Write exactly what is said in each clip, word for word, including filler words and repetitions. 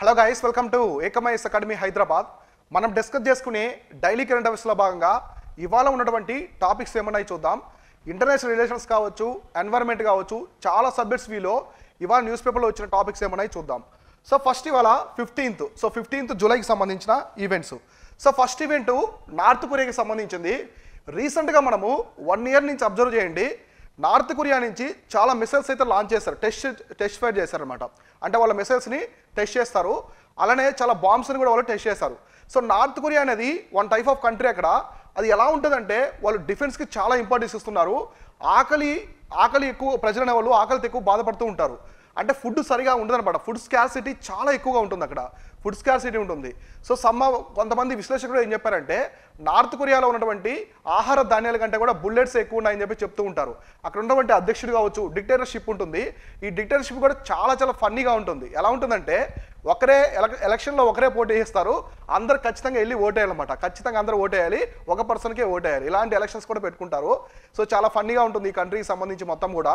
Hello guys, welcome to Ekam I A S Academy Hyderabad. Manam discuss చేసుకునే daily current affairs లో భాగంగా ఇవాళ ఉన్నటువంటి టాపిక్స్ ఏమన్నాయి చూద్దాం. ఇంటర్నేషనల్ రిలేషన్స్ కావచ్చు, ఎన్విరాన్మెంట్ కావచ్చు, చాలా సబ్జెక్ట్స్ వీలో ఇవాళ న్యూస్ పేపర్లో వచ్చిన టాపిక్స్ ఏమన్నాయి చూద్దాం. సో ఫస్ట్ ఇవాళ ఫిఫ్టీన్త్ సో ఫిఫ్టీన్త్ జూలైకి సంబంధించిన events. So first event north కొరియాకి సంబంధించింది. రీసెంట్గా మనము వన్ ఇయర్ నుంచి అబ్జర్వ్ చేయండి, నార్త్ కొరియా నుంచి చాలా మిసైల్స్ అయితే లాంచ్ చేస్తారు, టెస్ట్ టెస్ట్ ఫైర్ చేశారనమాట. అంటే వాళ్ళ మిసైల్స్ని టెస్ట్ చేస్తారు, అలానే చాలా బాంబ్స్ని కూడా వాళ్ళు టెస్ట్ చేస్తారు. సో నార్త్ కొరియా అనేది వన్ టైప్ ఆఫ్ కంట్రీ. అక్కడ అది ఎలా ఉంటుందంటే వాళ్ళు డిఫెన్స్కి చాలా ఇంపార్టెన్స్ ఇస్తున్నారు. ఆకలి ఆకలి ఎక్కువ ప్రజలు అనేవాళ్ళు ఆకలితో ఎక్కువ బాధపడుతూ ఉంటారు. అంటే ఫుడ్ సరిగా ఉండదనమాట, ఫుడ్ స్కార్సిటీ చాలా ఎక్కువగా ఉంటుంది అక్కడ, ఫుడ్ స్కార్సిటీ ఉంటుంది. సో సమ్మ కొంతమంది విశ్లేషకులు ఏం చెప్పారంటే నార్త్ కొరియాలో ఉన్నటువంటి ఆహార ధాన్యాల కంటే కూడా బుల్లెట్స్ ఎక్కువ ఉన్నాయని చెప్పి చెప్తూ ఉంటారు. అక్కడ ఉన్నటువంటి అధ్యక్షుడు కావచ్చు, డిక్టేటర్షిప్ ఉంటుంది. ఈ డిక్టేటర్షిప్ కూడా చాలా చాలా ఫన్నీగా ఉంటుంది. ఎలా ఉంటుందంటే ఒకరే ఎలక్షన్లో ఒకరే పోటీ చేస్తారు, అందరు ఖచ్చితంగా వెళ్ళి ఓటేయాలన్నమాట, ఖచ్చితంగా అందరూ ఓటేయాలి, ఒక పర్సన్కే ఓటేయాలి, ఇలాంటి ఎలక్షన్స్ కూడా పెట్టుకుంటారు. సో చాలా ఫన్నీగా ఉంటుంది ఈ కంట్రీకి సంబంధించి మొత్తం కూడా.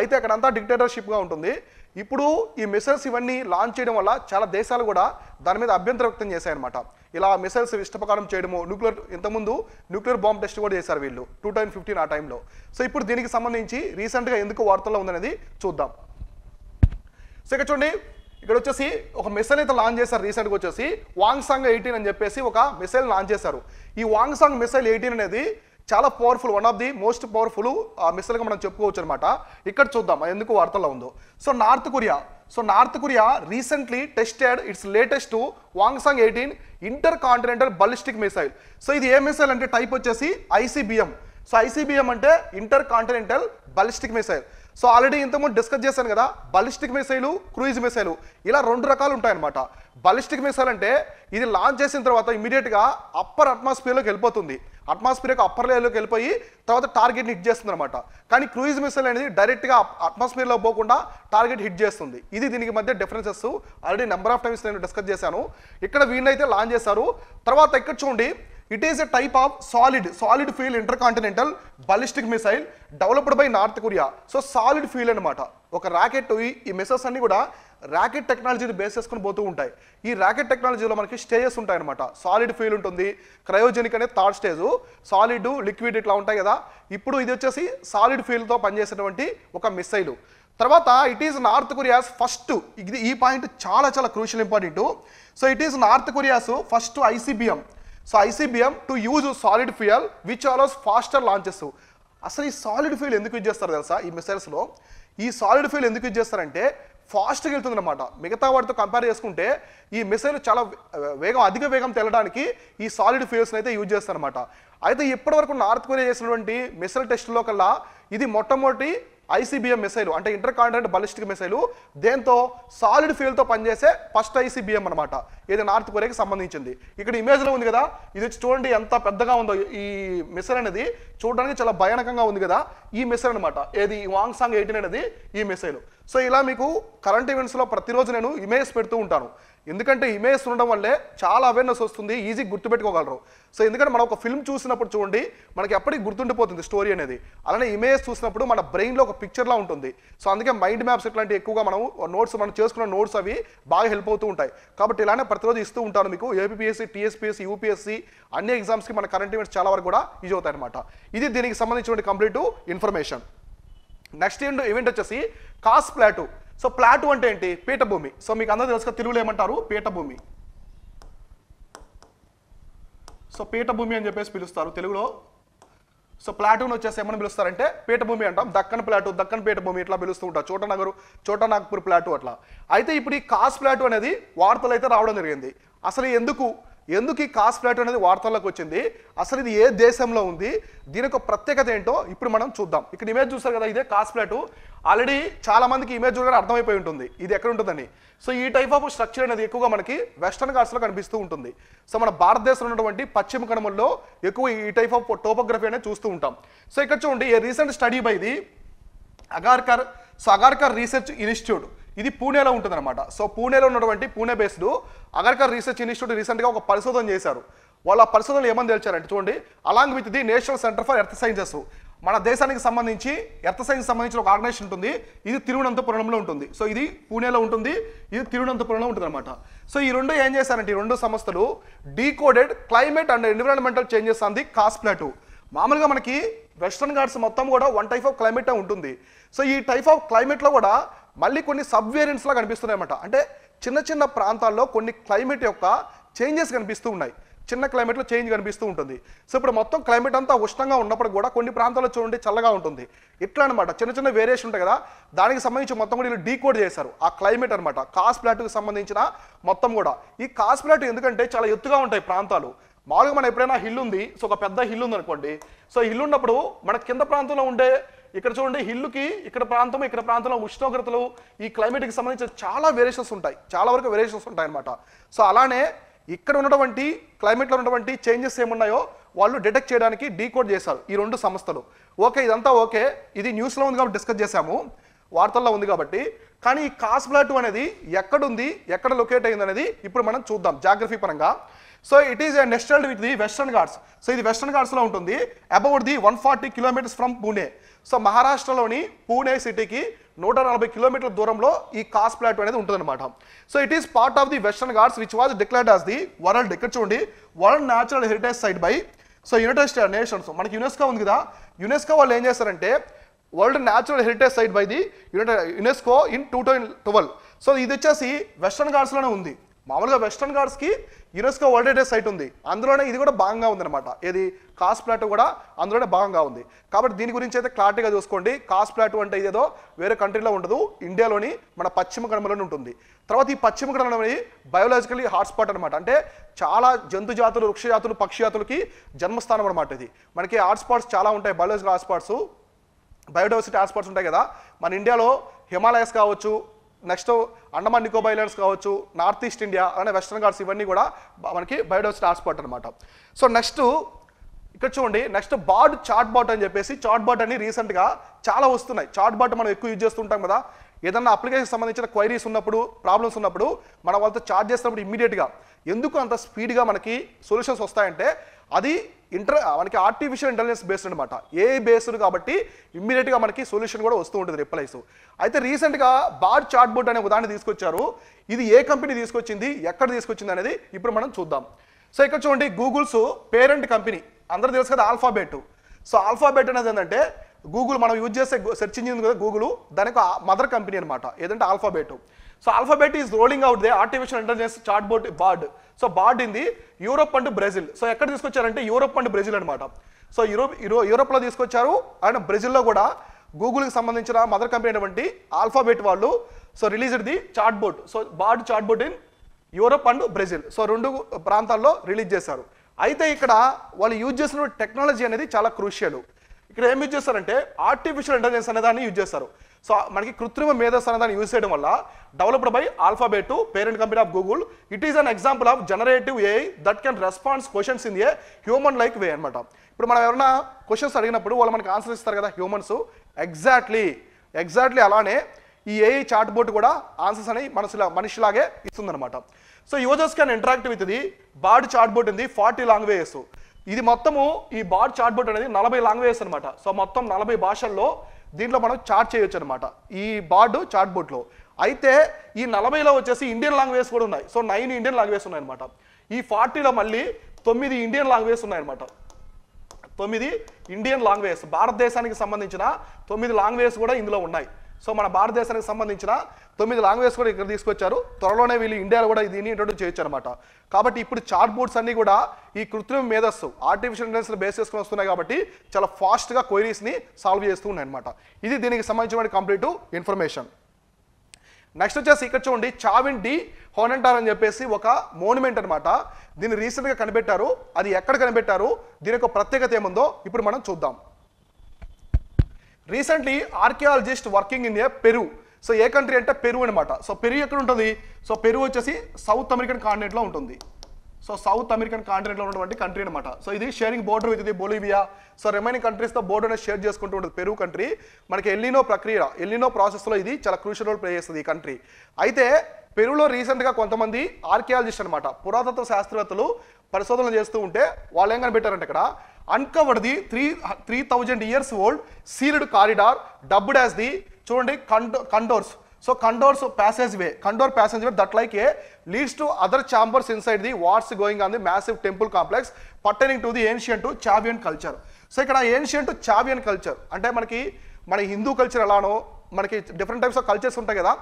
అయితే అక్కడంతా డిక్టేటర్షిప్గా ఉంటుంది. ఇప్పుడు ఈ మిసైల్స్ ఇవన్నీ లాంచ్ చేయడం వల్ల చాలా దేశాలు కూడా దాని మీద అభ్యంతరం వ్యక్తం చేశాయన్నమాట. ఇలా మిసైల్స్ ఇష్టప్రకారం చేయడము, న్యూక్లియర్ ఇంతకుముందు న్యూక్లియర్ బాంబ్ టెస్ట్ కూడా చేశారు వీళ్ళు టూ థౌజండ్ ఫిఫ్టీన్ ఆ టైంలో. సో ఇప్పుడు దీనికి సంబంధించి రీసెంట్గా ఎందుకు వార్తల్లో ఉందనేది చూద్దాం. సో ఇక్కడ చూడండి, ఇక్కడ వచ్చేసి ఒక మిసైల్ అయితే లాంచ్ చేశారు రీసెంట్గా, వచ్చేసి హ్వాంగ్సాంగ్ ఎయిటీన్ అని చెప్పేసి ఒక మిసైల్ లాంచ్ చేశారు. ఈ హ్వాంగ్సాంగ్ మిసైల్ ఎయిటీన్ అనేది చాలా powerful, one of the most powerful మిసైల్గా మనం చెప్పుకోవచ్చు అనమాట. ఇక్కడ చూద్దాం ఎందుకు వార్తల్లో ఉందో. So north Korea so north Korea recently tested its latest Hwasong eighteen intercontinental ballistic missile. So ఇది ఏ మిసైల్ అంటే టైప్ వచ్చేసి I C B M. So I C B M అంటే intercontinental ballistic missile. So already ఇంతకుముందు discuss చేశాను కదా, ballistic missile, cruise missile, ఇలా రెండు రకాలు ఉంటాయన్నమాట. బలిస్టిక్ మిసైల్ అంటే ఇది లాంచ్ చేసిన తర్వాత ఇమీడియట్గా అప్పర్ అట్మాస్ఫియర్లోకి వెళ్ళిపోతుంది, అట్మాస్ఫియర్కి అప్పర్ లేయర్లోకి వెళ్ళిపోయి తర్వాత టార్గెట్ని హిట్ చేస్తుంది అనమాట. కానీ క్రూయిజ్ మిసైల్ అనేది డైరెక్ట్గా అట్మాస్ఫియర్లో పోకుండా టార్గెట్ హిట్ చేస్తుంది. ఇది దీనికి మధ్య differences already number of times నేను డిస్కస్ చేశాను. ఇక్కడ వీళ్ళైతే లాంచ్ చేశారు. తర్వాత ఇక్కడ చూడండి, it is a type of solid solid fuel intercontinental ballistic missile developed by North Korea. So solid fuel అనమాట. ఒక ర్యాకెట్, ఈ మిసైల్స్ అన్ని కూడా ర్యాకెట్ టెక్నాలజీని బేస్ చేసుకుని పోతూ ఉంటాయి. ఈ ర్యాకెట్ టెక్నాలజీలో మనకి స్టేజెస్ ఉంటాయన్నమాట. సాలిడ్ ఫ్యూయల్ ఉంటుంది, క్రయోజెనిక్ అనేది థర్డ్ స్టేజ్, సాలిడ్, లిక్విడ్ ఇట్లా ఉంటాయి కదా. ఇప్పుడు ఇది వచ్చేసి సాలిడ్ ఫ్యూయల్తో పనిచేసేటువంటి ఒక మిసైలు. తర్వాత it is north Korea's first, ఇది ఈ పాయింట్ చాలా చాలా crucial important. So it is north Korea's first I C B M. So I C B M to use solid fuel which allows faster launches. అసలు ఈ solid fuel ఎందుకు use చేస్తారు తెలుసా ఈ మిసైల్స్లో? ఈ సాలిడ్ ఫ్యూయల్ ఎందుకు యూజ్ చేస్తారంటే ఫాస్ట్గా వెళ్తుంది అనమాట. మిగతా వాటితో కంపేర్ చేసుకుంటే ఈ మిసైల్ చాలా వేగం, అధిక వేగం తెల్లడానికి ఈ సాలిడ్ ఫ్యూయల్స్ని అయితే యూజ్ చేస్తారనమాట. అయితే ఇప్పటివరకు నార్త్ కొరియా చేసినటువంటి మిసైల్ టెస్టుల్లో కల్లా ఇది మొట్టమొదటి I C B M missile, అంటే ఇంటర్ కాంటినెంట్ బలిస్టిక్ మిసైలు దేంతో సాలిడ్ ఫ్యూయల్తో పనిచేసే first I C B M అనమాట. ఇది నార్త్ కొరియాకి సంబంధించింది. ఇక్కడ ఇమేజ్లో ఉంది కదా, ఇది చూడండి ఎంత పెద్దగా ఉందో ఈ మిసైల్ అనేది, చూడడానికి చాలా భయానకంగా ఉంది కదా ఈ మిసైల్ అనమాట. ఏది హ్వాంగ్సాంగ్ ఎయిటీన్ అనేది ఈ మిసైల్. సో ఇలా మీకు కరెంట్ ఈవెంట్స్లో ప్రతిరోజు నేను ఇమేజెస్ పెడుతూ ఉంటాను, ఎందుకంటే ఇమేజెస్ ఉండడం వల్లే చాలా అవేర్నెస్ వస్తుంది, ఈజీ గుర్తుపెట్టుకోగలరు. సో ఎందుకంటే మనం ఒక ఫిల్మ్ చూసినప్పుడు చూడండి మనకి ఎప్పటికీ గుర్తుండిపోతుంది స్టోరీ అనేది, అలానే ఇమేజెస్ చూసినప్పుడు మన బ్రెయిన్లో ఒక పిక్చర్లా ఉంటుంది. సో అందుకే మైండ్ మ్యాప్స్ ఇట్లాంటివి ఎక్కువగా మనం నోట్స్ మనం చేసుకున్న నోట్స్ అవి బాగా హెల్ప్ అవుతూ ఉంటాయి. కాబట్టి ఇలానే ప్రతిరోజు ఇస్తూ ఉంటాను మీకు. ఏపీఎస్సీ, టీఎస్పీఎస్సీ, యూపీఎస్సీ అన్ని ఎగ్జామ్స్కి మన కరెంట్ ఈవెంట్స్ చాలా వరకు కూడా యూజ్ అవుతాయి అనమాట. ఇది దీనికి సంబంధించిన complete information. Next event event వచ్చేసి కాస్ ప్లాటు. సో ప్లాటు అంటే ఏంటి? పీఠభూమి. సో మీకు అందరూ తెలుసు, తెలుగులో ఏమంటారు? పీఠభూమి. సో పీఠభూమి అని చెప్పేసి పిలుస్తారు తెలుగులో. సో ప్లాటూన్ వచ్చేసి ఏమని పిలుస్తారంటే పీఠభూమి అంటాం. దక్కన్ ప్లాటు, దక్కన్ పీఠభూమి ఇట్లా పిలుస్తూ ఉంటారు. చోటనగరు, చోటనాగ్పూర్ ప్లాటు అట్లా. అయితే ఇప్పుడు ఈ కాస్ ప్లాటు అనేది వార్తలు అయితే రావడం జరిగింది. అసలు ఎందుకు ఎందుకు ఈ కాస్ ప్లాటు అనేది వార్తల్లోకి వచ్చింది, అసలు ఇది ఏ దేశంలో ఉంది, దీని యొక్క ప్రత్యేకత ఏంటో ఇప్పుడు మనం చూద్దాం. ఇక్కడ ఇమేజ్ చూస్తారు కదా, ఇదే కాస్ ప్లాటు. ఆల్రెడీ చాలా మందికి ఇమేజ్ చూడగానే అర్థమైపోయి ఉంటుంది ఇది ఎక్కడ ఉంటుందని. సో ఈ టైప్ ఆఫ్ స్ట్రక్చర్ అనేది ఎక్కువగా మనకి వెస్టర్న్ ఘాట్స్లో కనిపిస్తూ ఉంటుంది. సో మన భారతదేశంలో ఉన్నటువంటి పశ్చిమ కనుమల్లో ఎక్కువ ఈ టైప్ ఆఫ్ టోపోగ్రఫీ అనేది చూస్తూ ఉంటాం. సో ఇక్కడ చూడండి, a recent study by the Agharkar so Agharkar research institute, ఇది పూణేలో ఉంటుందన్నమాట. సో పూణేలో ఉన్నటువంటి Pune based Agharkar research institute రీసెంట్గా ఒక పరిశోధన చేశారు. వాళ్ళ పరిశోధనలు ఏమని తెలిచారంటే చూడండి, along with the national centre for earth sciences, మన దేశానికి సంబంధించి ఎర్త్ సైన్స్ సంబంధించిన ఒక ఆర్గనైజేషన్ ఉంటుంది. ఇది తిరువనంతపురంలో ఉంటుంది. సో ఇది పూణేలో ఉంటుంది, ఇది తిరువనంతపురంలో ఉంటుంది అనమాట. సో ఈ రెండు ఏం చేశారంటే ఈ రెండు సంస్థలు decoded climate and environmental changes on the Kaas plateau. మామూలుగా మనకి వెస్టర్న్ ఘాట్స్ మొత్తం కూడా వన్ టైప్ ఆఫ్ క్లైమేట్ ఉంటుంది. సో ఈ టైప్ ఆఫ్ క్లైమేట్లో కూడా మళ్ళీ కొన్ని సబ్ వేరియంట్స్లా కనిపిస్తున్నాయి అన్నమాట. అంటే చిన్న చిన్న ప్రాంతాల్లో కొన్ని క్లైమేట్ యొక్క చేంజెస్ కనిపిస్తూ ఉన్నాయి, చిన్న క్లైమేట్లో చేంజ్ కనిపిస్తూ ఉంటుంది. సో ఇప్పుడు మొత్తం క్లైమేట్ అంతా ఉష్ణంగా ఉన్నప్పుడు కూడా కొన్ని ప్రాంతాల్లో చూడండి చల్లగా ఉంటుంది. ఇట్లా అనమాట చిన్న చిన్న వేరియేషన్ ఉంటాయి కదా, దానికి సంబంధించి మొత్తం కూడా వీళ్ళు డీకోడ్ చేశారు ఆ క్లైమేట్ అనమాట. కాస్ ప్లాట్కి సంబంధించిన మొత్తం కూడా ఈ కాస్ ప్లాట్ ఎందుకంటే చాలా ఎత్తుగా ఉంటాయి ప్రాంతాలు. మామూలుగా మనం ఎప్పుడైనా హిల్ ఉంది, సో ఒక పెద్ద హిల్ ఉంది అనుకోండి, సో హిల్ ఉన్నప్పుడు మన కింద ప్రాంతంలో ఉండే ఇక్కడ చూడండి హిల్లుకి ఇక్కడ ప్రాంతం ఇక్కడ ప్రాంతంలో ఉష్ణోగ్రతలు ఈ క్లైమేట్కి సంబంధించిన చాలా వేరియేషన్స్ ఉంటాయి, చాలా వరకు వేరియేషన్స్ ఉంటాయి అన్నమాట. సో అలానే ఇక్కడ ఉన్నటువంటి క్లైమేట్లో ఉన్నటువంటి చేంజెస్ ఏమున్నాయో వాళ్ళు డిటెక్ట్ చేయడానికి డీకోడ్ చేశారు ఈ రెండు సంస్థలు. ఓకే, ఇదంతా ఓకే, ఇది న్యూస్లో ఉంది కాబట్టి డిస్కస్ చేశాము, వార్తల్లో ఉంది కాబట్టి. కానీ ఈ కాస్ ప్లాట్ అనేది ఎక్కడుంది, ఎక్కడ లొకేట్ అయింది అనేది ఇప్పుడు మనం చూద్దాం జాగ్రఫీ పరంగా. So it is nested with the western Ghats. So ఇది వెస్టర్న్ ఘాట్స్లో ఉంటుంది, about the one forty kilometres from Pune. So మహారాష్ట్రలోని పూణే సిటీకి నూట నలభై కిలోమీటర్ల దూరంలో ఈ కాస్ ప్లాట్ అనేది ఉంటుందన్నమాట. So it is part of the western Ghats which was declared as the world, ఇక్కడ చూడండి world natural heritage site by so United Nations. మనకి యునెస్కో ఉంది కదా, యునెస్కో వాళ్ళు ఏం చేస్తారంటే world natural heritage site by the UNESCO in two thousand twelve. So ఇది వచ్చేసి వెస్టర్న్ ఘాట్స్లోనే ఉంది. మామూలుగా వెస్టర్న్ ఘాట్స్కి యునెస్కో వరల్డ్ హెరిటేజ్ సైట్ ఉంది, అందులోనే ఇది కూడా భాగంగా ఉందన్నమాట. ఇది కాస్ ప్లాట్ కూడా అందులోనే భాగంగా ఉంది కాబట్టి దీని గురించి అయితే క్లారిటీగా చూసుకోండి. కాస్ ప్లాట్ అంటే ఇదేదో వేరే కంట్రీలో ఉండదు, ఇండియాలోని మన పశ్చిమ కడమలోనే ఉంటుంది. తర్వాత ఈ పశ్చిమ కడమ అనేది బయోలాజికలీ హాట్స్పాట్ అనమాట, అంటే చాలా జంతు జాతులు, వృక్ష జాతులు, పక్షి జాతులకి జన్మస్థానం అనమాట. ఇది మనకి హాట్స్పాట్స్ చాలా ఉంటాయి, బయోలాజికల్ హాట్స్పాట్స్, బయోడైవర్సిటీ హాట్స్పాట్స్ ఉంటాయి కదా. మన ఇండియాలో హిమాలయాస్ కావచ్చు, నెక్స్ట్ అండమాన్ నికోబార్ ఐలాండ్స్ కావచ్చు, నార్త్ ఈస్ట్ ఇండియా అలానే వెస్టర్న్ ఘాట్స్, ఇవన్నీ కూడా మనకి బయోడైవర్సిటీ హాట్స్పాట్ అనమాట. సో నెక్స్ట్ ఇక్కడ చూడండి, నెక్స్ట్ బార్డ్ చాట్ బాట్ అని చెప్పేసి, చాట్ బాట్ అని రీసెంట్గా చాలా వస్తున్నాయి. చాట్ బాట్ మనం ఎక్కువ యూజ్ చేస్తుంటాం కదా, ఏదన్నా అప్లికేషన్ సంబంధించిన క్వైరీస్ ఉన్నప్పుడు, ప్రాబ్లమ్స్ ఉన్నప్పుడు మనం వాళ్ళతో చాట్ చేసినప్పుడు ఇమ్మీడియట్గా ఎందుకు అంత స్పీడ్గా మనకి సొల్యూషన్స్ వస్తాయంటే అది ఇంటర్ మనకి ఆర్టిఫిషియల్ ఇంటెలిజెన్స్ బేస్డ్ అనమాట, ఏఐ బేస్డ్ కాబట్టి ఇమ్మీడియట్గా మనకి సొల్యూషన్ కూడా వస్తూ ఉంటుంది రిప్లైస్. అయితే రీసెంట్గా బార్డ్ చాట్ బోట్ అనే ఉదాహరణ తీసుకొచ్చారు. ఇది ఏ కంపెనీ తీసుకొచ్చింది, ఎక్కడ తీసుకొచ్చింది అనేది ఇప్పుడు మనం చూద్దాం. సో ఇక్కడ చూడండి గూగుల్స్ పేరెంట్ కంపెనీ అందరూ తెలుసు కదా ఆల్ఫాబెట్. సో ఆల్ఫాబెట్ అనేది ఏంటంటే గూగుల్ మనం యూజ్ చేసే సెర్చ్ ఇంజిన్ కదా గూగుల్, దానికి మదర్ కంపెనీ అనమాట ఏదంటే Alphabet. So Alphabet is rolling out the artificial intelligence chat bot Bard. So Bard ఇంది యూరోప్ అండ్ బ్రెజిల్. సో ఎక్కడ తీసుకొచ్చారంటే యూరోప్ అండ్ బ్రెజిల్ అనమాట. సో యూరోప్ యూరోప్లో తీసుకొచ్చారు అండ్ బ్రెజిల్లో కూడా గూగుల్కి సంబంధించిన మదర్ కంపెనీ అయినటువంటి ఆల్ఫాబెట్ వాళ్ళు so released the chat bot. So Bard chat bot in Europe and Brazil, so రెండు ప్రాంతాల్లో రిలీజ్ చేశారు. అయితే ఇక్కడ వాళ్ళు యూజ్ చేసిన టెక్నాలజీ అనేది చాలా క్రూషియల్. ఇక్కడ ఏం యూజ్ చేస్తారంటే ఆర్టిఫిషియల్ ఇంటెలిజెన్స్ అనేదాన్ని యూజ్ చేస్తారు. సో మనకి కృత్రిమ మేధస్సు అనేదాన్ని యూజ్ చేయడం వల్ల, developed by Alphabet parent company of Google, it is an example of generative AI that can response questions in a human like way అనమాట. ఇప్పుడు మనం ఎవరైనా క్వశ్చన్స్ అడిగినప్పుడు వాళ్ళు మనకి ఆన్సర్ ఇస్తారు కదా హ్యూమన్స్, ఎగ్జాక్ట్లీ ఎగ్జాక్ట్లీ అలానే ఈ ఏఐ చాట్ బోట్ కూడా ఆన్సర్స్ అని మనసులా మనిషిలాగే ఇస్తుందనమాట. So users can interact with the Bard chat bot ఉంది ఫార్టీ లాంగ్వేజెస్. ఇది మొత్తము ఈ బార్డ్ చాట్ బోట్ అనేది నలభై లాంగ్వేజెస్ అనమాట. సో మొత్తం నలభై భాషల్లో దీంట్లో మనం చాట్ చేయొచ్చు అనమాట ఈ బార్డ్ చాట్ బోట్లో. అయితే ఈ నలభైలో వచ్చేసి ఇండియన్ లాంగ్వేజెస్ కూడా ఉన్నాయి. సో నైన్ ఇండియన్ లాంగ్వేజెస్ ఉన్నాయన్నమాట. ఈ ఫార్టీలో మళ్ళీ తొమ్మిది ఇండియన్ లాంగ్వేజెస్ ఉన్నాయన్నమాట. తొమ్మిది ఇండియన్ లాంగ్వేజెస్, భారతదేశానికి సంబంధించిన తొమ్మిది లాంగ్వేజెస్ కూడా ఇందులో ఉన్నాయి. సో మన భారతదేశానికి సంబంధించిన తొమ్మిది లాంగ్వేజ్ కూడా ఇక్కడ తీసుకొచ్చారు. త్వరలోనే వీళ్ళు ఇండియాలో కూడా దీన్ని ఇంట్రొడ్యూస్ చేయొచ్చు అనమాట. కాబట్టి ఇప్పుడు చాట్ బోట్స్ అన్నీ కూడా ఈ కృత్రిమ మేధస్సు ఆర్టిఫిషియల్ ఇంటెలిజెన్స్ బేస్ చేసుకుని వస్తున్నాయి కాబట్టి చాలా ఫాస్ట్గా క్వైరీస్ని సాల్వ్ చేస్తూ ఉన్నాయి అనమాట. ఇది దీనికి సంబంధించిన కంప్లీట్ ఇన్ఫర్మేషన్. నెక్స్ట్ వచ్చేసి ఇక్కడ చూడండి చావిన్ డి హోనంటార్ అని చెప్పేసి ఒక మోన్యుమెంట్ అనమాట. దీన్ని రీసెంట్గా కనిపెట్టారు. అది ఎక్కడ కనిపెట్టారు, దీని యొక్క ప్రత్యేకత ఏముందో ఇప్పుడు మనం చూద్దాం. Recently archaeologist working in a Peru. So A country అంటే పెరు అనమాట. సో పెరు ఎక్కడ ఉంటుంది, సో పెరు వచ్చేసి సౌత్ అమెరికన్ కాంటినెంట్లో ఉంటుంది. సో సౌత్ అమెరికన్ కాంటినెంట్లో ఉన్నటువంటి కంట్రీ అనమాట. సో ఇది షేరింగ్ బోర్డర్ విత్ ఇది బొలివియా. సో రిమైనింగ్ కంట్రీస్తో బోర్డర్ అనేది షేర్ చేసుకుంటూ ఉంటుంది పెరు కంట్రీ. మనకి ఎల్లినో ప్రక్రియ ఎల్లినో ప్రాసెస్లో ఇది చాలా క్రూషియల్ రోల్ ప్లే చేస్తుంది ఈ కంట్రీ. అయితే పెరులో రీసెంట్గా కొంతమంది ఆర్కియాలజిస్ట్ అనమాట పురాతత్వ శాస్త్రవేత్తలు పరిశోధనలు చేస్తూ ఉంటే వాళ్ళు ఏం కనిపెట్టారంటే ఇక్కడ uncovered the three thousand years old sealed corridor dubbed as the చూడండి condors. So condors passageway, condor passageway that like a leads to other chambers inside the what's going on the massive temple complex pertaining to the ancient to Chavín culture. So ikkada ancient to Chavín culture ante manaki mana Hindu culture alano మనకి different types of cultures ఉంటాయి కదా,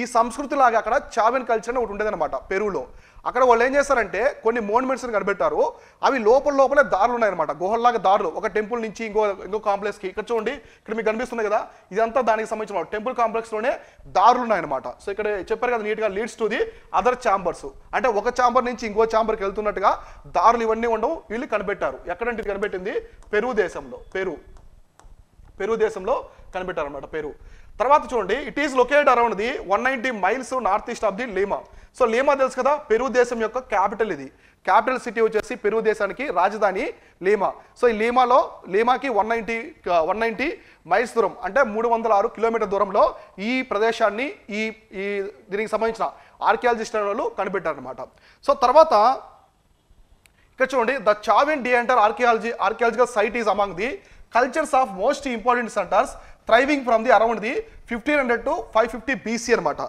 ఈ సంస్కృతి లాగా అక్కడ చావెన్ culture అని ఒకటి ఉండేదన్నమాట పెరులో. అక్కడ వాళ్ళు ఏం చేస్తారంటే కొన్ని మోన్మెంట్స్ని కనిపెట్టారు, అవి లోపల లోపలే దారులు ఉన్నాయన్నమాట, గుహల్లాగా దారులు, ఒక టెంపుల్ నుంచి ఇంకో ఇంకో కాంప్లెక్స్కి. ఇక్కడ చూడండి, ఇక్కడ మీకు కనిపిస్తుంది కదా, ఇదంతా దానికి సంబంధించిన టెంపుల్ కాంప్లెక్స్లోనే దారులు ఉన్నాయన్నమాట. సో ఇక్కడ చెప్పారు కదా నీట్గా leads to the other chambers, అంటే ఒక ఛాంబర్ నుంచి ఇంకో ఛాంబర్కి వెళ్తున్నట్టుగా దారులు ఇవన్నీ ఉండవు, వీళ్ళు కనిపెట్టారు. ఎక్కడంటే ఇది కనిపెట్టింది పెరు దేశంలో, పెరు పెరు దేశంలో కనిపెట్టారన్నమాట పెరు. తర్వాత చూడండి, it is located around the one ninety miles north east of the Lima. So Lima తెలుసు కదా, పెరు దేశం యొక్క క్యాపిటల్ ఇది, క్యాపిటల్ సిటీ వచ్చేసి పెరు దేశానికి రాజధాని లీమా. సో ఈ లీమాలో లీమాకి one ninety one ninety miles దూరం అంటే మూడు వందల ఆరు కిలోమీటర్ దూరంలో ఈ ప్రదేశాన్ని ఈ ఈ దీనికి సంబంధించిన ఆర్కియాలజిస్టుల వాళ్ళు కనిపెట్టారనమాట. సో తర్వాత ఇక్కడ చూడండి, ద చావిన్ డి అంటారు archaeology archaeological site is among the cultures of most important centres thriving from the around the fifteen hundred to five fifty B C అన్నమాట.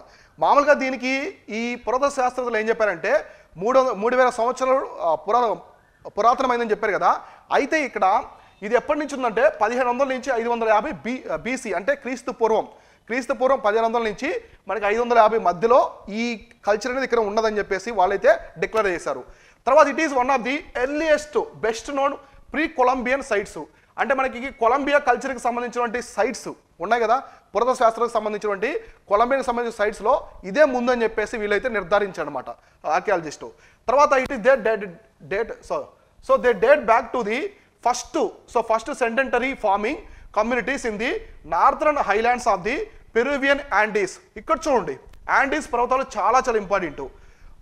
మామూలుగా దీనికి ఈ పురాతన శాస్త్రవేత్తలు ఏం చెప్పారంటే మూడు మూడు వేల సంవత్సరాలు పురా పురాతనమైందని చెప్పారు కదా. అయితే ఇక్కడ ఇది ఎప్పటి నుంచి ఉందంటే పదిహేను వందల నుంచి ఐదు వందల యాభై బీ బీసీ అంటే క్రీస్తు పూర్వం క్రీస్తు పూర్వం పదిహేను వందల నుంచి మనకి ఐదు వందల యాభై మధ్యలో ఈ కల్చర్ అనేది ఇక్కడ ఉన్నదని చెప్పేసి వాళ్ళైతే డిక్లేర్ చేశారు. తర్వాత it is one of the earliest best known pre Columbian sites అంటే మనకి కొలంబియా కల్చర్కి సంబంధించినటువంటి సైట్స్ ఉన్నాయి కదా, పురాతన శాస్త్రానికి సంబంధించినటువంటి కొలంబియాకి సంబంధించిన సైట్స్లో ఇదే ముందని చెప్పేసి వీళ్ళైతే నిర్ధారించారనమాట ఆర్కియాలజిస్టు. తర్వాత it is they date date so so they date back to the first so first sedentary farming communities in the northern highlands of the Peruvian Andes. ఇక్కడ చూడండి, యాండీస్ పర్వతాలు చాలా చాలా ఇంపార్టెంట్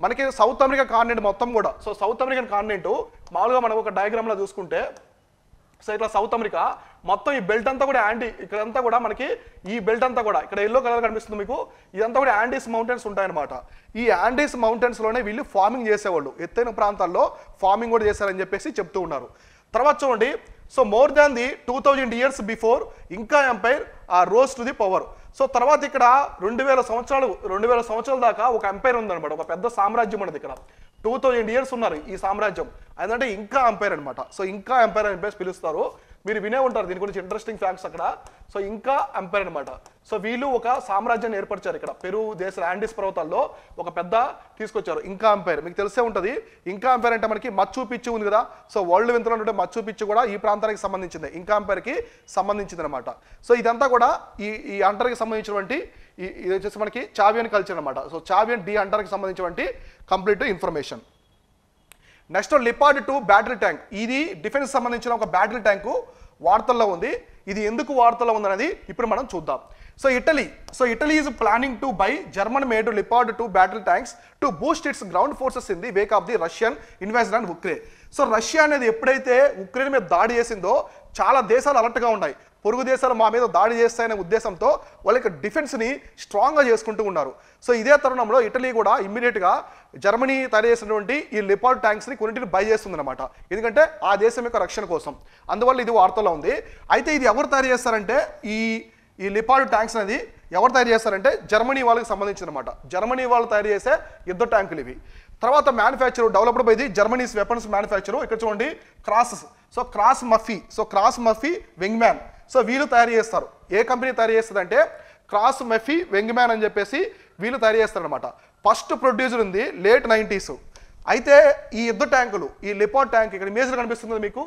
మనకి సౌత్ అమెరికా కాంటినెంట్ మొత్తం కూడా. So south American continent మామూలుగా మనం ఒక డయాగ్రామ్లో చూసుకుంటే సో ఇట్లా సౌత్ అమెరికా మొత్తం ఈ బెల్ట్ అంతా కూడా యాంటీ ఇక్కడంతా కూడా మనకి ఈ బెల్ట్ అంతా కూడా ఇక్కడ ఎల్లో కలర్ కనిపిస్తుంది మీకు, ఇదంతా కూడా యాండీస్ మౌంటైన్స్ ఉంటాయన్నమాట. ఈ యాండీస్ మౌంటైన్స్లోనే వీళ్ళు ఫార్మింగ్ చేసేవాళ్ళు, ఎత్తైన ప్రాంతాల్లో ఫార్మింగ్ కూడా చేశారని చెప్పేసి చెప్తూ ఉన్నారు. తర్వాత చూడండి, so more than the two thousand years before Inca empire rose to the power. So తర్వాత ఇక్కడ రెండు వేల సంవత్సరాలు రెండు వేల సంవత్సరాల దాకా ఒక ఎంపైర్ ఉందన్నమాట, ఒక పెద్ద సామ్రాజ్యం అనేది ఇక్కడ టూ థౌజండ్ ఇయర్స్ ఉన్నారు ఈ సామ్రాజ్యం, అదంటే ఇంకా ఎంపైర్ అనమాట. సో ఇంకా ఎంపైర్ అని చెప్పేసి పిలుస్తారు, మీరు వినే ఉంటారు దీని గురించి ఇంట్రెస్టింగ్ ఫ్యాక్ట్స్ అక్కడ. సో ఇంకా ఎంపైర్ అనమాట. సో వీళ్ళు ఒక సామ్రాజ్యాన్ని ఏర్పరిచారు ఇక్కడ పెరు దేశ యాండీస్ పర్వతాల్లో, ఒక పెద్ద తీసుకొచ్చారు ఇంకా ఎంపైర్. మీకు తెలిసే ఉంటుంది ఇంకా ఎంపైర్ అంటే మనకి మచ్చు పిచ్చు ఉంది కదా, సో వరల్డ్ వింతలో ఉంటే మచ్చు పిచ్చు కూడా ఈ ప్రాంతానికి సంబంధించింది, ఇంకా ఎంపైర్కి సంబంధించింది అనమాట. సో ఇదంతా కూడా ఈ ఈ అంటర్కి సంబంధించినటువంటి ఇది వచ్చేసి మనకి చావియన్ కల్చర్ అనమాట. సో చావియన్ డి అంటర్కి సంబంధించినటువంటి complete information. Next Leopard two battery tank, ఇది డిఫెన్స్ సంబంధించిన ఒక బ్యాటరీ ట్యాంకు వార్తల్లో ఉంది, ఇది ఎందుకు వార్తల్లో ఉందనేది ఇప్పుడు మనం చూద్దాం. So Italy so Italy is planning to buy German made Leopard two battery tanks to boost its ground forces in the wake of the Russian invasion on Ukraine. So Russia అనేది ఎప్పుడైతే ఉక్రెయిన్ మీద దాడి చేసిందో చాలా దేశాలు అలర్ట్గా ఉన్నాయి, పొరుగు దేశాలు మా మీద దాడి చేస్తాయనే ఉద్దేశంతో వాళ్ళకి డిఫెన్స్ని స్ట్రాంగ్గా చేసుకుంటూ ఉన్నారు. సో ఇదే తరుణంలో ఇటలీ కూడా ఇమ్మీడియట్గా జర్మనీ తయారు చేసినటువంటి ఈ లిపార్డ్ ట్యాంక్స్ని కొన్నింటిని బై చేస్తుందన్నమాట, ఎందుకంటే ఆ దేశం యొక్క రక్షణ కోసం. అందువల్ల ఇది వార్తల్లో ఉంది. అయితే ఇది ఎవరు తయారు చేస్తారంటే ఈ ఈ లిపార్డ్ ట్యాంక్స్ అనేది ఎవరు తయారు చేస్తారంటే జర్మనీ వాళ్ళకి సంబంధించిన అనమాట, జర్మనీ వాళ్ళు తయారు చేసే యుద్ధ ట్యాంకులు ఇవి. తర్వాత manufacture developed by the Germany's weapons manufacture. ఇక్కడ చూడండి crosses so Krauss Maffei so Krauss Maffei Wegmann so వీళ్ళు తయారు చేస్తారు. ఏ కంపెనీ తయారు చేస్తుందంటే క్రాస్ మెఫీ వెంగ్ మ్యాన్ అని చెప్పేసి వీళ్ళు తయారు చేస్తారనమాట. ఫస్ట్ ప్రొడ్యూసర్ ఉంది లేట్ నైంటీస్. అయితే ఈ యుద్ధ ట్యాంకులు ఈ లిపార్డ్ ట్యాంక్ ఇక్కడ ఇమేజ్లో కనిపిస్తుంది మీకు,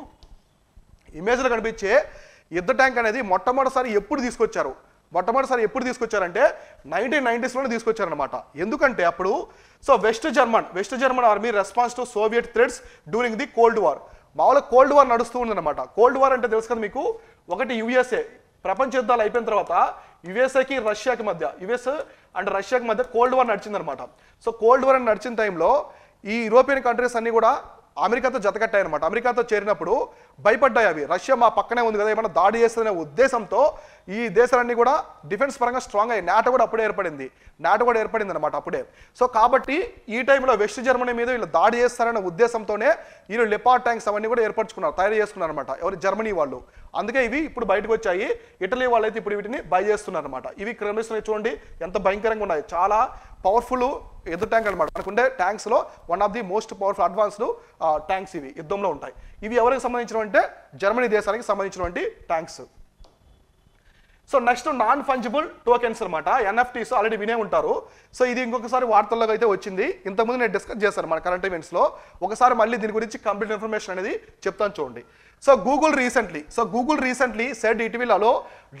ఇమేజ్లో కనిపించే యుద్ధ ట్యాంక్ అనేది మొట్టమొదటిసారి ఎప్పుడు తీసుకొచ్చారు మొట్టమొదటిసారి ఎప్పుడు తీసుకొచ్చారంటే నైన్టీన్ నైంటీస్లోనే తీసుకొచ్చారనమాట. ఎందుకంటే అప్పుడు so west German west German army response to Soviet threats during the cold war. మామూలుగా కోల్డ్ వార్ నడుస్తూ ఉందన్నమాట. కోల్డ్ వార్ అంటే తెలుసు కదా మీకు, ఒకటి యుఎస్ఏ ప్రపంచ యుద్ధాలు అయిపోయిన తర్వాత యుఎస్ఏకి రష్యాకి మధ్య యుఎస్ అండ్ రష్యాకి మధ్య కోల్డ్ వార్ నడిచిందనమాట. సో కోల్డ్ వార్ అని నడిచిన టైంలో ఈ యూరోపియన్ కంట్రీస్ అన్నీ కూడా అమెరికాతో జతకట్టాయి అనమాట. అమెరికాతో చేరినప్పుడు భయపడ్డాయి అవి, రష్యా మా పక్కనే ఉంది కదా ఏమైనా దాడి చేస్తుందనే ఉద్దేశంతో ఈ దేశాలన్నీ కూడా డిఫెన్స్ పరంగా స్ట్రాంగ్ అయ్యాయి. నాటో కూడా అప్పుడే ఏర్పడింది నాటో కూడా ఏర్పడింది అనమాట అప్పుడే. సో కాబట్టి ఈ టైంలో వెస్ట్ జర్మనీ మీద వీళ్ళు దాడి చేస్తారనే ఉద్దేశంతోనే వీళ్ళు లెపార్డ్ ట్యాంక్స్ అవన్నీ కూడా ఏర్పరచుకున్నారు, తయారు చేసుకున్నారు అనమాట ఎవరు జర్మనీ వాళ్ళు. అందుకే ఇవి ఇప్పుడు బయటకు వచ్చాయి. ఇటలీ వాళ్ళు అయితే ఇప్పుడు వీటిని బై చేస్తున్నారు అనమాట. ఇవి క్రమిస్తున్నాయి చూడండి ఎంత భయంకరంగా ఉన్నాయి, చాలా పవర్ఫుల్ యుద్ధ ట్యాంక్ అనమాట. మనకుండే ట్యాంక్స్లో one of the most powerful advanced tanks ఇవి, యుద్ధంలో ఉంటాయి. ఇవి ఎవరికి సంబంధించినవంటే జర్మనీ దేశానికి సంబంధించినటువంటి tanks. So next non fungible tokens అనమాట, ఎన్ఎఫ్టీస్ ఆల్రెడీ వినే ఉంటారు. సో ఇది ఇంకొకసారి వార్తల్లోకి అయితే వచ్చింది, ఇంతకుముందు నేను డిస్కస్ చేశాను మన కరెంట్ ఈవెంట్స్లో. ఒకసారి మళ్ళీ దీని గురించి కంప్లీట్ ఇన్ఫర్మేషన్ అనేది చెప్తాను చూడండి. So Google recently so Google recently said it will allow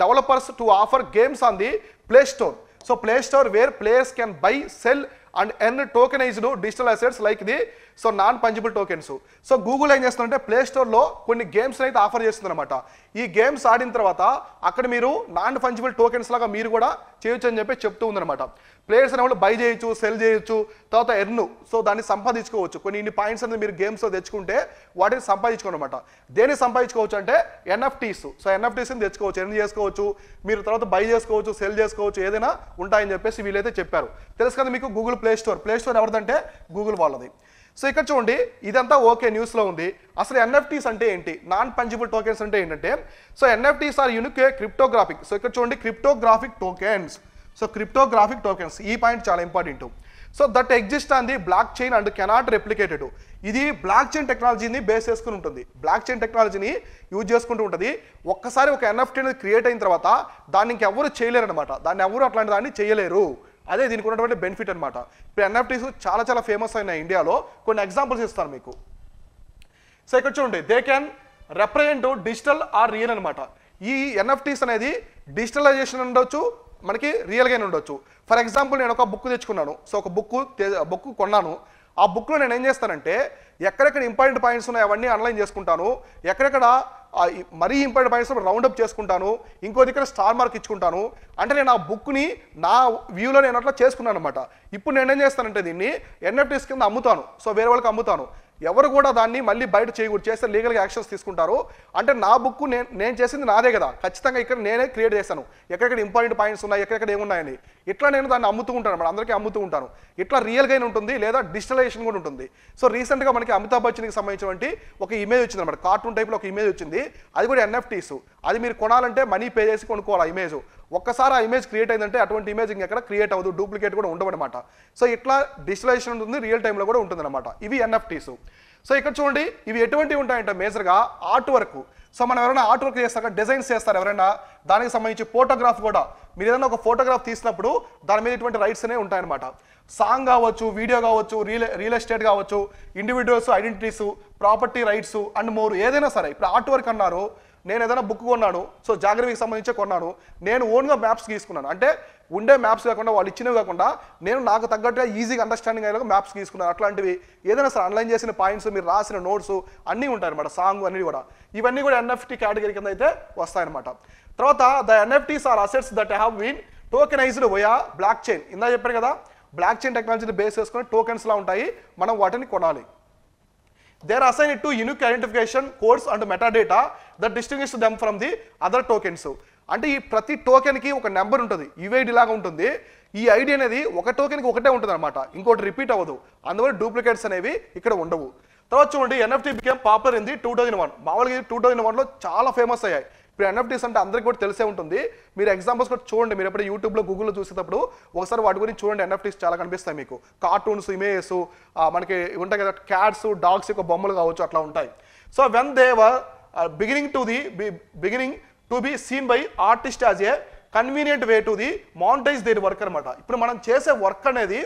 developers to offer games on the play store. So play store where players can buy, sell and earn tokenised digital assets like the so non fungible tokens. So Google ఏం చేస్తుందంటే play స్టోర్లో కొన్ని games అయితే offer చేస్తుందన్నమాట. ఈ games ఆడిన తర్వాత అక్కడ మీరు నాన్ పంజిబుల్ టోకెన్స్ లాగా మీరు కూడా చేయొచ్చు అని చెప్పి చెప్తూ ఉందన్నమాట. ప్లేయర్స్ అనేవాళ్ళు బై చేయొచ్చు, సెల్ చేయొచ్చు, తర్వాత ఎర్న్ సో దాన్ని సంపాదించుకోవచ్చు. కొన్ని ఇన్ని పాయింట్స్ అనేది మీరు గేమ్స్లో తెచ్చుకుంటే వాటిని సంపాదించుకోనమాట. దేన్ని సంపాదించుకోవచ్చు అంటే ఎన్ఎఫ్టీస్. సో ఎన్ఎఫ్టీస్ని తెచ్చుకోవచ్చు, ఎర్న్ చేసుకోవచ్చు, మీరు తర్వాత బై చేసుకోవచ్చు, సెల్ చేసుకోవచ్చు, ఏదైనా ఉంటాయని చెప్పేసి వీళ్ళైతే చెప్పారు. తెలుసు కదా మీకు Google play store play store ఎవరిదంటే గూగుల్ వాళ్ళది. సో ఇక్కడ చూడండి ఇదంతా ఓకే న్యూస్లో ఉంది. అసలు ఎన్ఎఫ్టీస్ అంటే ఏంటి, నాన్ పంజిబుల్ టోకెన్స్ అంటే ఏంటంటే, so NFTs are unique cryptographic. So ఇక్కడ చూడండి cryptographic tokens. So cryptographic tokens ఈ పాయింట్ చాలా important. So that exist on the blockchain and cannot replicated. ఇది బ్లాక్ చైన్ టెక్నాలజీని బేస్ చేసుకుని ఉంటుంది, బ్లాక్ చైన్ టెక్నాలజీని యూజ్ చేసుకుంటూ ఉంటుంది. ఒక్కసారి ఒక ఎన్ఎఫ్టీ అనేది క్రియేట్ అయిన తర్వాత దాన్ని ఇంకెవరు చేయలేరు అనమాట, దాన్ని ఎవరు అట్లాంటి దాన్ని చేయలేరు. అదే దీనికి ఉన్నటువంటి బెనిఫిట్ అనమాట. ఇప్పుడు ఎన్ఎఫ్టీస్ చాలా చాలా ఫేమస్ అయినాయి ఇండియాలో, కొన్ని ఎగ్జాంపుల్స్ ఇస్తాను మీకు. సో ఇక్కడ చూడండి they can represent digital or real అనమాట. ఈ ఎన్ఎఫ్టీస్ అనేది డిజిటలైజేషన్ ఉండొచ్చు, మనకి రియల్గానే ఉండొచ్చు. ఫర్ ఎగ్జాంపుల్ నేను ఒక బుక్ తెచ్చుకున్నాను. సో ఒక బుక్ బుక్ కొన్నాను. ఆ బుక్లో నేను ఏం చేస్తానంటే ఎక్కడెక్కడ ఇంపార్టెంట్ పాయింట్స్ ఉన్నాయో అవన్నీ అనలైజ్ చేసుకుంటాను, ఎక్కడెక్కడ మరీ ఇంపార్టెంట్ పాయింట్స్ రౌండప్ చేసుకుంటాను, ఇంకో దగ్గర స్టార్ మార్క్ ఇచ్చుకుంటాను. అంటే నేను ఆ బుక్ని నా వ్యూలో నేను అట్లా చేసుకున్నాను అనమాట. ఇప్పుడు నేనేం చేస్తానంటే దీన్ని ఎన్ఎఫ్టీస్ కింద అమ్ముతాను. సో వేరే వాళ్ళకి అమ్ముతాను, ఎవరు కూడా దాన్ని మళ్ళీ బయట చేయకూడదు, చేస్తే లీగల్గా యాక్షన్స్ తీసుకుంటారు. అంటే నా బుక్ నేను నేను చేసింది నాదే కదా, ఖచ్చితంగా ఇక్కడ నేనే క్రియేట్ చేశాను, ఎక్కడెక్కడ ఇంపార్టెంట్ పాయింట్స్ ఉన్నాయి, ఎక్కడెక్కడ ఏమున్నాయని. ఇట్లా నేను దాన్ని అమ్ముతూ ఉంటాను అనమాట, అందరికీ అమ్ముతూ ఉంటాను. ఇట్లా రియల్గానే ఉంటుంది లేదా డిజిటలైజేషన్ కూడా ఉంటుంది. సో రీసెంట్గా మనకి అమితాబ్ బచ్చన్కి సంబంధించినటువంటి ఒక ఇమేజ్ వచ్చింది అనమాట, కార్టూన్ టైప్లో ఒక ఇమేజ్ వచ్చింది, అది కూడా ఎన్ఎఫ్టీస్. అది మీరు కొనాలంటే మనీ పే చేసి కొనుక్కోవాలి. ఆ ఇమేజ్ ఒక్కసారి ఆ ఇమేజ్ క్రియేట్ అయిందంటే అటువంటి ఇమేజ్ ఇంకెక్కడ క్రియేట్ అవ్వదు, డూప్లికేట్ కూడా ఉండవన్నమాట. సో ఇట్లా డిజిటలైజేషన్ ఉంటుంది, రియల్ టైంలో కూడా ఉంటుంది అనమాట. ఇవి ఎన్ఎఫ్టీస్. సో ఇక్కడ చూడండి ఇవి ఎటువంటివి ఉంటాయంటే మేజర్గా ఆర్ట్ వర్క్. సో మనం ఎవరైనా ఆర్ట్ వర్క్ చేస్తాక డిజైన్స్ చేస్తారు ఎవరైనా, దానికి సంబంధించి ఫోటోగ్రాఫ్ కూడా. మీరు ఏదైనా ఒక ఫోటోగ్రాఫ్ తీసినప్పుడు దాని మీద ఇటువంటి రైట్స్ అనేవి ఉంటాయన్నమాట. సాంగ్ కావచ్చు, వీడియో కావచ్చు, రియల్ రియల్ ఎస్టేట్ కావచ్చు, individuals identities, property rights and more ఏదైనా సరే. ఇప్పుడు ఆర్ట్ వర్క్ అన్నారు, నేను ఏదైనా బుక్ కొన్నాను. సో జాగ్రఫీకి సంబంధించి కొన్నాను, నేను ఓన్గా మ్యాప్స్ గీసుకున్నాను. అంటే ఉండే మ్యాప్స్ కాకుండా వాళ్ళు ఇచ్చినవి కాకుండా నేను నాకు తగ్గట్టుగా ఈజీగా అండర్స్టాండింగ్ అయ్యేలాగా మ్యాప్స్ గీసుకున్నాను. అట్లాంటివి ఏదైనా సరే ఆన్లైన్ చేసిన పాయింట్స్, మీరు రాసిన నోట్స్ అన్నీ ఉంటాయన్నమాట. సాంగ్ అన్నీ కూడా, ఇవన్నీ కూడా ఎన్ఎఫ్టీ కేటగిరీ కింద అయితే వస్తాయన్నమాట. తర్వాత the NFTs are assets that have been tokenized via blockchain. ఇందా చెప్పారు కదా బ్లాక్ చైన్ టెక్నాలజీని బేస్ చేసుకుని టోకెన్స్లా ఉంటాయి, మనం వాటిని కొనాలి. They are assigned to unique identification codes and metadata that distinguishes them from the other tokens. అంటే ఈ ప్రతి టోకెన్కి ఒక నెంబర్ ఉంటుంది, యూఐడి లాగా ఉంటుంది. ఈ ఐడి అనేది ఒక టోకెన్కి ఒకటే ఉంటుంది అనమాట, ఇంకోటి రిపీట్ అవ్వదు. అందువల్ల డూప్లికేట్స్ అనేవి ఇక్కడ ఉండవు. తర్వాత చూడండి NFT became popular in the two thousand one. మామూలుగా ఇది టూ థౌజండ్ వన్లో చాలా ఫేమస్ అయ్యాయి. ఇప్పుడు ఎన్ఎఫ్టీస్ అంటే అందరికీ కూడా తెలిసే ఉంటుంది. మీరు ఎగ్జాంపుల్స్ కూడా చూడండి, మీరు ఎప్పుడు యూట్యూబ్లో గూగుల్లో చూసేటప్పుడు ఒకసారి వాటి గురించి చూడండి. ఎన్ఎఫ్టీస్ చాలా కనిపిస్తాయి మీకు, కార్టూన్స్, ఇమేజెస్, మనకి ఉంటాయి కదా క్యాట్స్, డాగ్స్ యొక్క బొమ్మలు కావచ్చు, అట్లా ఉంటాయి. So when they were beginning to the beginning to be seen by artist as a convenient way to the monetise their work అనమాట. ఇప్పుడు మనం చేసే వర్క్ అనేది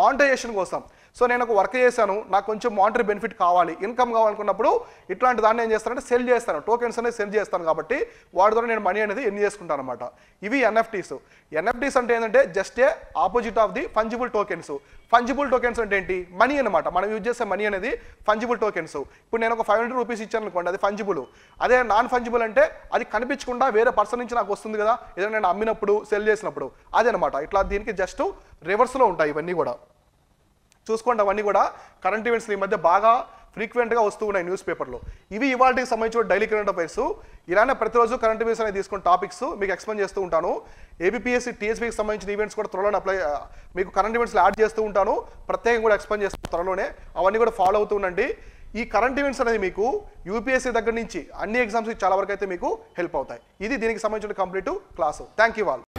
మానిటైజేషన్ కోసం. సో నేను ఒక వర్క్ చేశాను, నాకు కొంచెం మానిటరీ బెనిఫిట్ కావాలి, ఇన్కమ్ కావాలనుకున్నప్పుడు ఇట్లాంటి దాన్ని ఏం చేస్తానంటే సెల్ చేస్తాను, టోకెన్స్ అనేది సెల్ చేస్తాను, కాబట్టి వాటి ద్వారా నేను మనీ అనేది ఎన్ని చేసుకుంటాను అనమాట. ఇవి ఎన్ఎఫ్టీస్. ఎన్ఎఫ్టీస్ అంటే ఏంటంటే just a opposite of the fungible tokens. Fungible tokens అంటే ఏంటి, మనీ అనమాట. మనం యూజ్ చేసే మనీ అనేది ఫంజిబుల్ టోకెన్స్. ఇప్పుడు నేను ఒక ఫైవ్ హండ్రెడ్ రూపీస్ ఇచ్చాను అనుకోండి, అది ఫంజిబుల్. అదే నాన్ ఫంజిబుల్ అంటే అది కనిపించకుండా వేరే పర్సన్ నుంచి నాకు వస్తుంది కదా, ఏదైనా నేను అమ్మినప్పుడు సెల్ చేసినప్పుడు, అదేనమాట. ఇట్లా దీనికి జస్ట్ రివర్స్లో ఉంటాయి ఇవన్నీ కూడా. చూసుకోండి అవన్నీ కూడా కరెంట్ ఈవెంట్స్ ఈ మధ్య బాగా frequent ga vastu unnai news paper lo. Ivi ivaltiki sambandhinchina daily current affairs ilana prati roju current affairs ani teesukoni topics meeku explain chestu untanu. A B P S C T S B ki sambandhinchina events kuda త్వరలోనే apply meeku current events lo add chestu untanu. Pratyekam kuda explain chestu త్వరలోనే avanni kuda follow avutu undandi. ఈ current events అనేది మీకు U P S C దగ్గర నుంచి అన్ని exams చాలా వరకు అయితే మీకు హెల్ప్ అవుతాయి. ఇది దీనికి సంబంధించిన complete class. Thank you all.